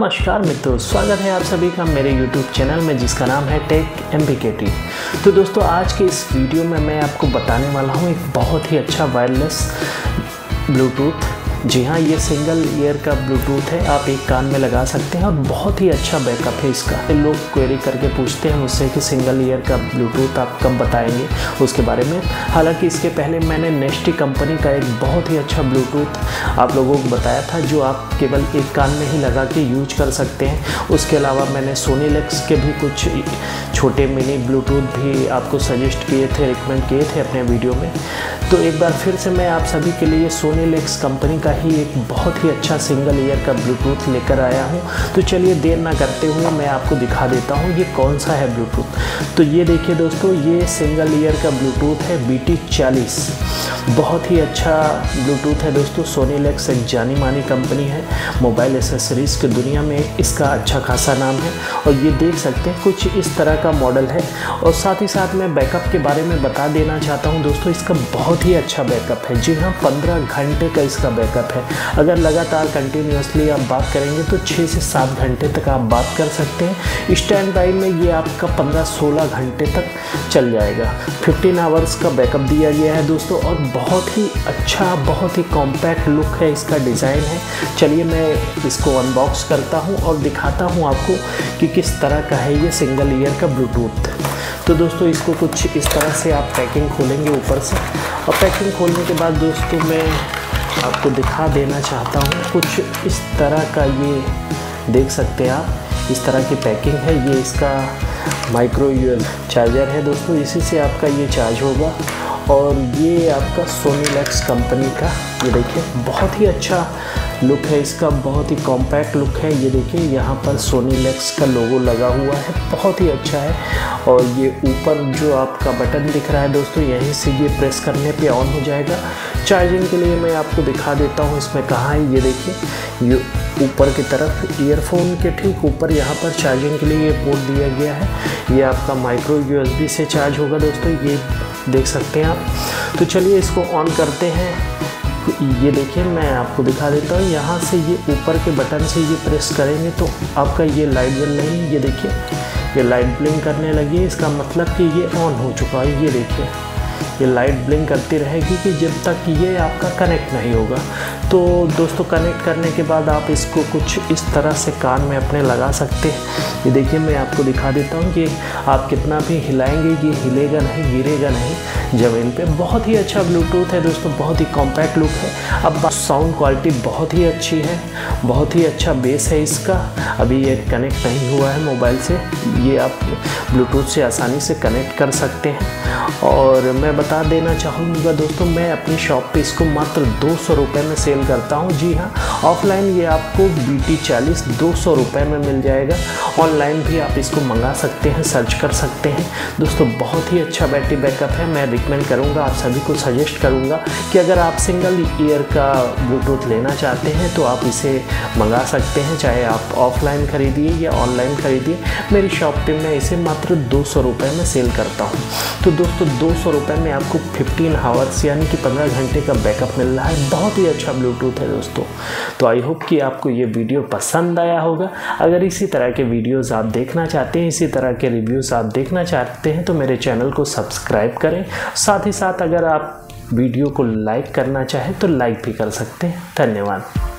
नमस्कार मित्रों, स्वागत है आप सभी का मेरे YouTube चैनल में जिसका नाम है टेक एमबीकेटी। तो दोस्तों, आज के इस वीडियो में मैं आपको बताने वाला हूँ एक बहुत ही अच्छा वायरलेस ब्लूटूथ। जी हाँ, ये सिंगल ईयर का ब्लूटूथ है, आप एक कान में लगा सकते हैं और बहुत ही अच्छा बैकअप है इसका। लोग क्वेरी करके पूछते हैं मुझसे कि सिंगल ईयर का ब्लूटूथ आप कब बताएंगे उसके बारे में। हालांकि इसके पहले मैंने नेस्टी कंपनी का एक बहुत ही अच्छा ब्लूटूथ आप लोगों को बताया था जो आप केवल एक कान में ही लगा के यूज कर सकते हैं। उसके अलावा मैंने सोनीलेक्स के भी कुछ छोटे मिनी ब्लूटूथ भी आपको सजेस्ट किए थे, रिकमेंड किए थे अपने वीडियो में। तो एक बार फिर से मैं आप सभी के लिए सोनीलेक्स कंपनी का ही एक बहुत ही अच्छा सिंगल ईयर का ब्लूटूथ लेकर आया हूँ। तो चलिए देर ना करते हुए मैं आपको दिखा देता हूँ ये कौन सा है ब्लूटूथ। तो ये देखिए दोस्तों, ये सिंगल ईयर का ब्लूटूथ है BT 40। बहुत ही अच्छा ब्लूटूथ है दोस्तों। सोनीलेक्स एक जानी मानी कंपनी है, मोबाइल एसेसरीज़ की दुनिया में इसका अच्छा खासा नाम है। और ये देख सकते हैं कुछ इस तरह का मॉडल है। और साथ ही साथ मैं बैकअप के बारे में बता देना चाहता हूं दोस्तों, इसका बहुत ही अच्छा बैकअप है। जी हाँ, 15 घंटे का इसका बैकअप है। अगर लगातार कंटिन्यूसली आप बात करेंगे तो 6 से 7 घंटे तक आप बात कर सकते हैं। स्टैंड बाई में ये आपका 15-16 घंटे तक चल जाएगा। 15 आवर्स का बैकअप दिया गया है दोस्तों, और बहुत ही अच्छा, बहुत ही कॉम्पैक्ट लुक है इसका, डिज़ाइन है। चलिए मैं इसको अनबॉक्स करता हूं और दिखाता हूं आपको कि किस तरह का है ये सिंगल ईयर का ब्लूटूथ। तो दोस्तों, इसको कुछ इस तरह से आप पैकिंग खोलेंगे ऊपर से, और पैकिंग खोलने के बाद दोस्तों मैं आपको दिखा देना चाहता हूँ कुछ इस तरह का। ये देख सकते हैं आप, इस तरह की पैकिंग है। ये इसका माइक्रो USB चार्जर है दोस्तों, इसी से आपका ये चार्ज होगा। और ये आपका सोनीलेक्स कंपनी का, ये देखिए बहुत ही अच्छा लुक है इसका, बहुत ही कॉम्पैक्ट लुक है। ये देखिए यहाँ पर सोनीलेक्स का लोगो लगा हुआ है, बहुत ही अच्छा है। और ये ऊपर जो आपका बटन दिख रहा है दोस्तों, यहीं से ये प्रेस करने पे ऑन हो जाएगा। चार्जिंग के लिए मैं आपको दिखा देता हूँ इसमें कहाँ है। ये देखिए, ये ऊपर की तरफ ईयरफोन के ठीक ऊपर यहाँ पर चार्जिंग के लिए ये पोर्ट दिया गया है। ये आपका माइक्रो USB से चार्ज होगा दोस्तों, ये देख सकते हैं आप। तो चलिए इसको ऑन करते हैं। ये देखिए, मैं आपको दिखा देता हूँ, यहाँ से ये ऊपर के बटन से ये प्रेस करेंगे तो आपका ये लाइट जल रही है। ये देखिए, ये लाइट ब्लिंक करने लगी है, इसका मतलब कि ये ऑन हो चुका है। ये देखिए, ये लाइट ब्लिंक करती रहेगी कि जब तक ये आपका कनेक्ट नहीं होगा। तो दोस्तों, कनेक्ट करने के बाद आप इसको कुछ इस तरह से कान में अपने लगा सकते हैं। ये देखिए, मैं आपको दिखा देता हूँ कि आप कितना भी हिलाएंगे ये हिलेगा नहीं, गिरेगा नहीं जमीन पे। बहुत ही अच्छा ब्लूटूथ है दोस्तों, बहुत ही कॉम्पैक्ट लुक है। अब साउंड क्वालिटी बहुत ही अच्छी है, बहुत ही अच्छा बेस है इसका। अभी ये कनेक्ट नहीं हुआ है मोबाइल से, ये आप ब्लूटूथ से आसानी से कनेक्ट कर सकते हैं। और मैं बता देना चाहूँगा दोस्तों, मैं अपनी शॉप पे इसको मात्र 200 रुपये में सेल करता हूँ। जी हाँ, ऑफलाइन ये आपको BT 40 200 रुपये में मिल जाएगा। ऑनलाइन भी आप इसको मंगा सकते हैं, सर्च कर सकते हैं दोस्तों। बहुत ही अच्छा बैटरी बैकअप है। मैं रिकमेंड करूँगा, आप सभी को सजेस्ट करूँगा कि अगर आप सिंगल ईयर का ब्लूटूथ लेना चाहते हैं तो आप इसे मंगा सकते हैं, चाहे आप ऑफलाइन खरीदिए या ऑनलाइन खरीदिए। मेरी शॉप पे मैं इसे मात्र 200 रुपये में सेल करता हूँ। तो दोस्तों, 200 रुपये में आपको 15 आवर्स यानी कि 15 घंटे का बैकअप मिल रहा है। बहुत ही अच्छा ब्लूटूथ है दोस्तों। तो आई होप कि आपको ये वीडियो पसंद आया होगा। अगर इसी तरह के वीडियोस आप देखना चाहते हैं, इसी तरह के रिव्यूज़ आप देखना चाहते हैं तो मेरे चैनल को सब्सक्राइब करें। साथ ही साथ अगर आप वीडियो को लाइक करना चाहें तो लाइक भी कर सकते हैं। धन्यवाद।